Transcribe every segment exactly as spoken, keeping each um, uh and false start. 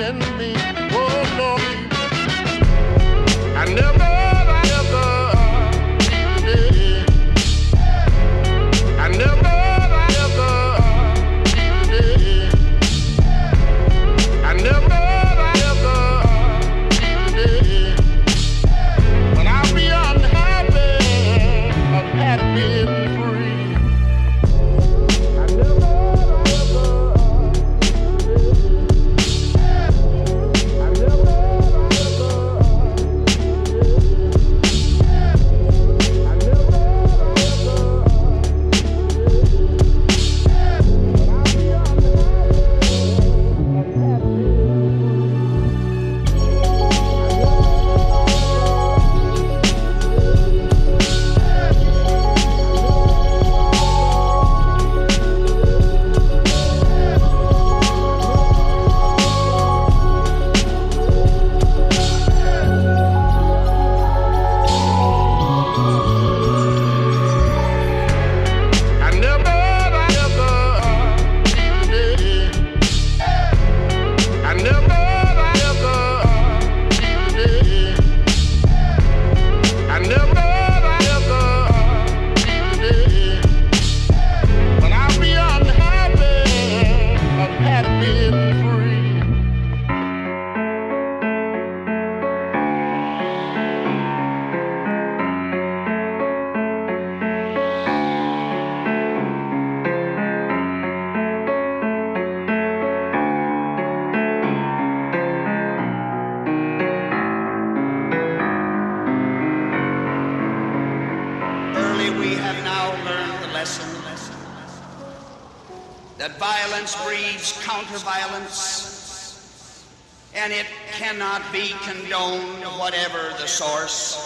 in me. Oh Lord, I never. That violence breeds counter-violence, and it cannot be condoned, whatever the source.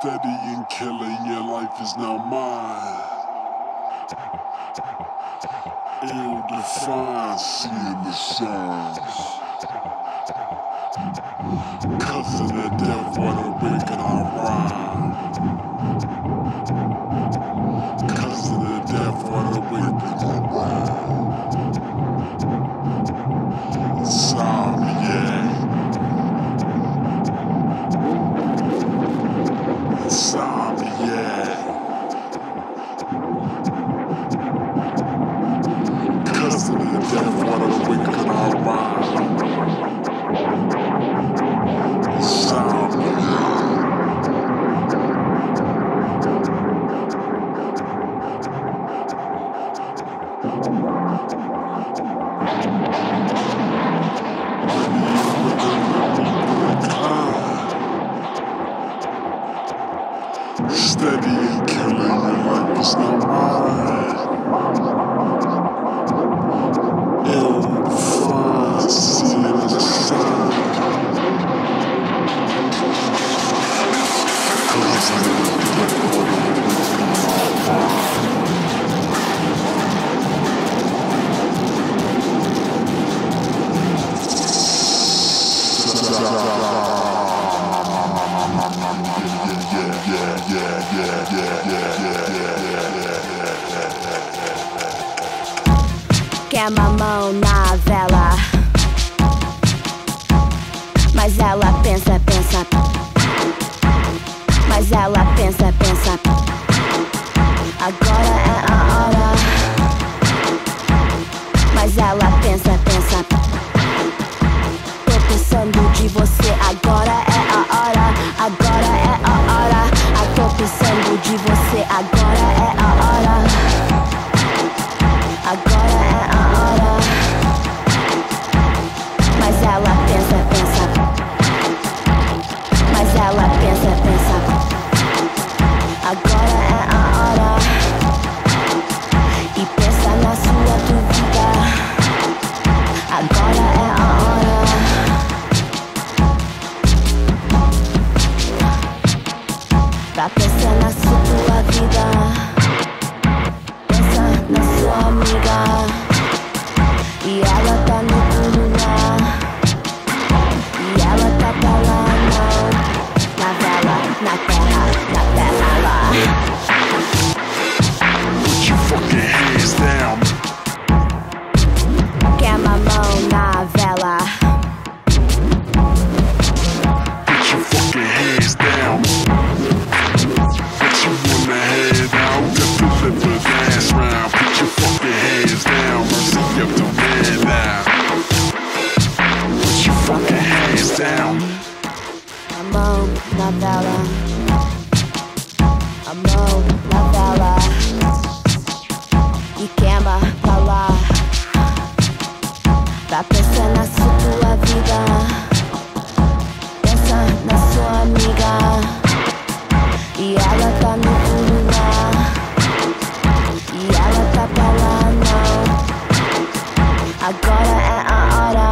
steady and killing, your life is now mine. Ill-defined, seeing the signs. Cause of the death, what a break and I rhyme. Cause of the death, what a break and I rhyme. Sound, yeah. Sound, yeah. Cause of the death, what a wicked rhyme. Sound, yeah. Steady and killing, your life is now mine. Ill-defined, seeing the sign. Yeah, yeah, yeah, yeah, yeah, yeah. Quer uma mão na vela, mas ela pensa, pensa. Mas ela pensa, pensa. Agora é a hora. Mas ela pensa, pensa. Tô pensando de você. Agora é a hora. Agora é a hora. Tô pensando de você. Agora é a hora. Agora é a hora. Mas ela pensa, pensa. Mas ela pensa, pensa. Agora é a hora. E pensa na sua dúvida. Agora é a hora. Pra pensar na sua vida, pensa na sua amiga, e ela tá no turno, e ela tá pra lá, não, na vela, na terra, na terra lá. Put your fucking hands down. Queima a mão na vela. Put your fucking hands down. Last round, put your fucking hands down. Mercy up the red line. Put your fucking hands down. A mão na vela. A mão na vela. E queima pra lá. Pra pensar na sua vida. Pensa na sua amiga. E ela tá no agora é a hora.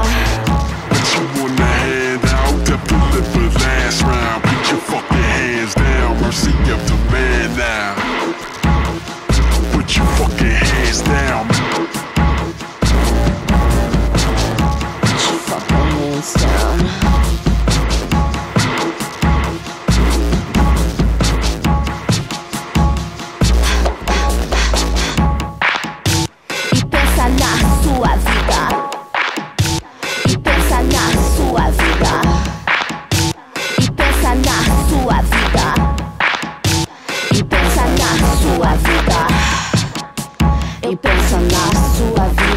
Put you on the head out, to deliver last round. Put your fucking hands down, mercy of the man now. Put your fucking hands down. Put your fucking hands down. E pensa na sua vida.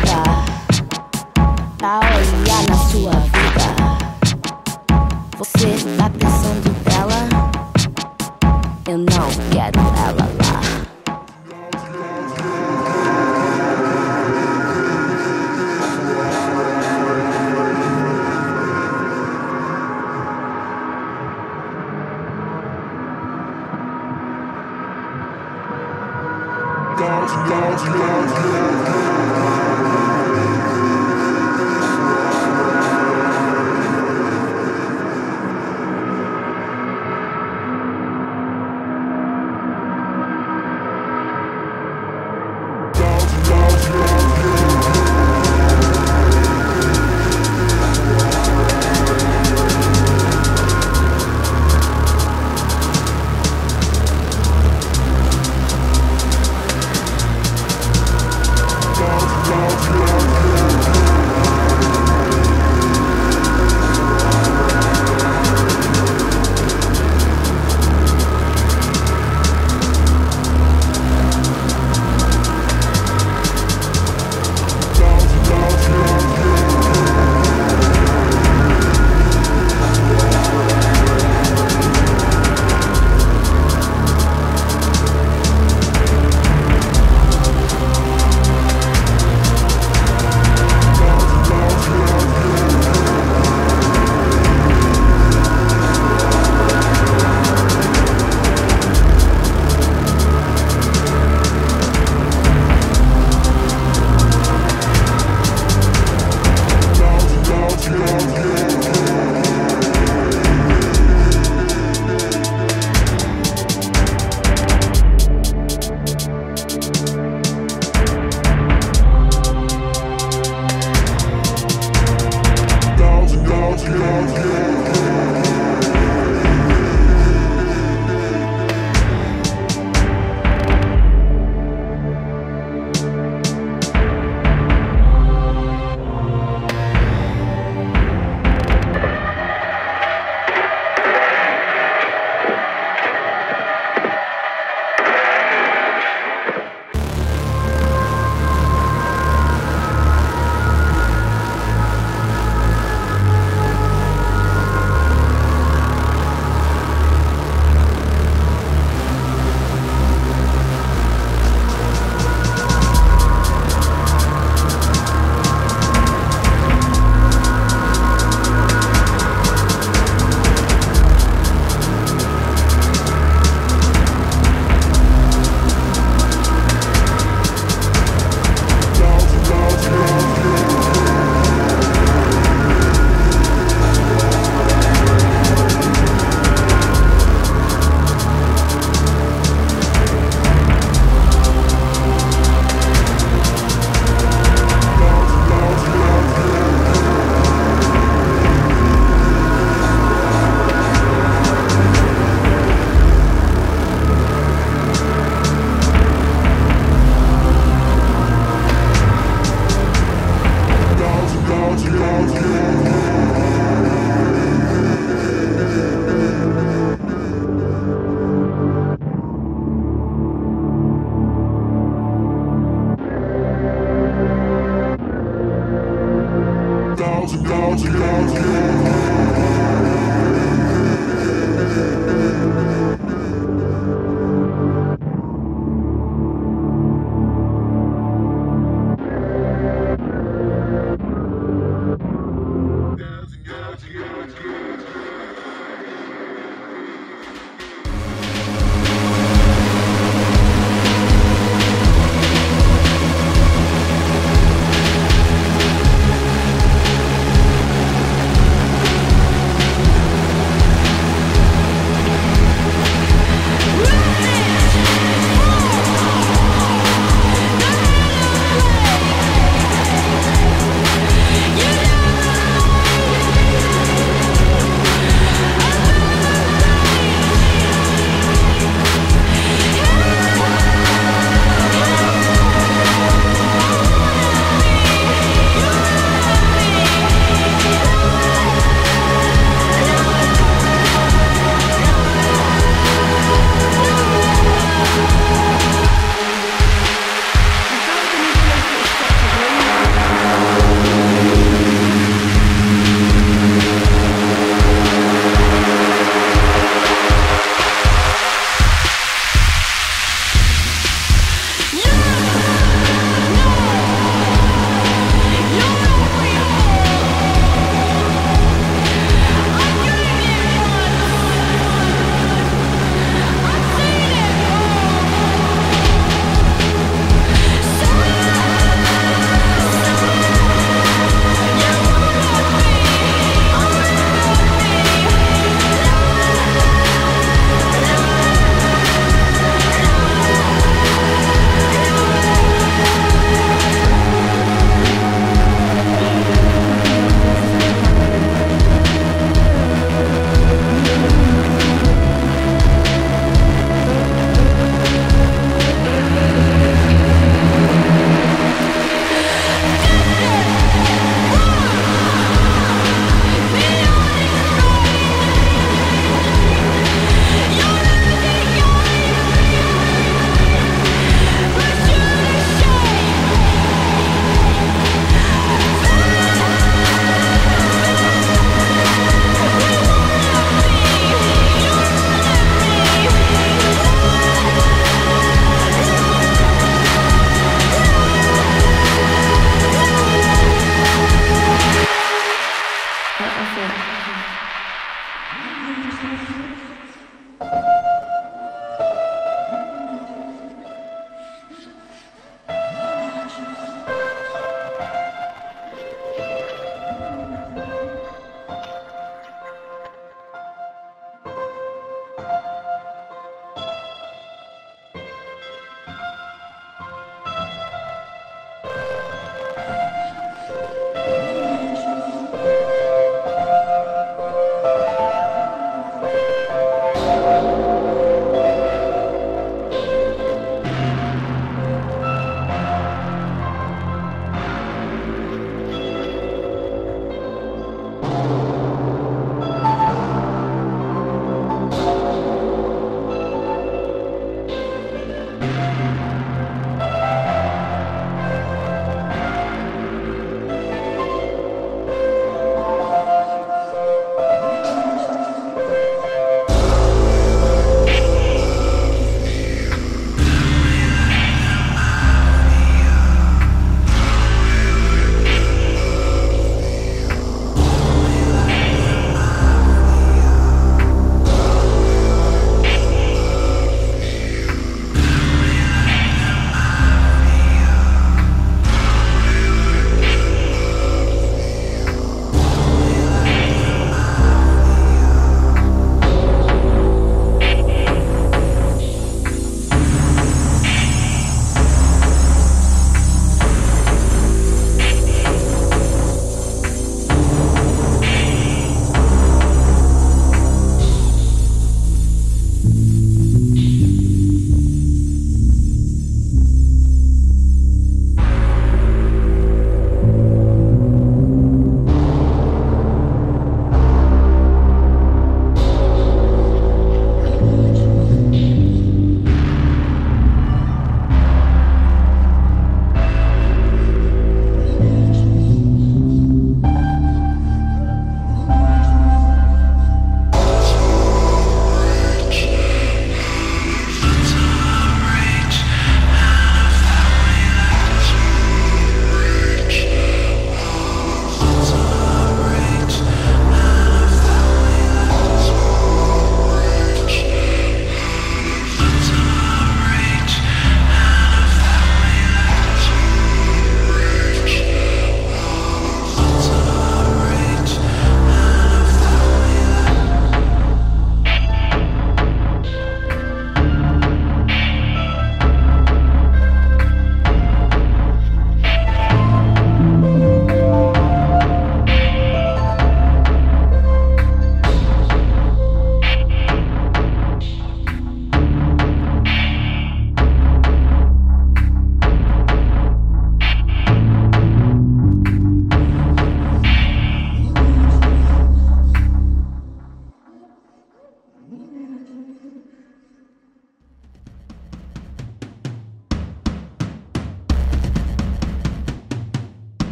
to go, to go, to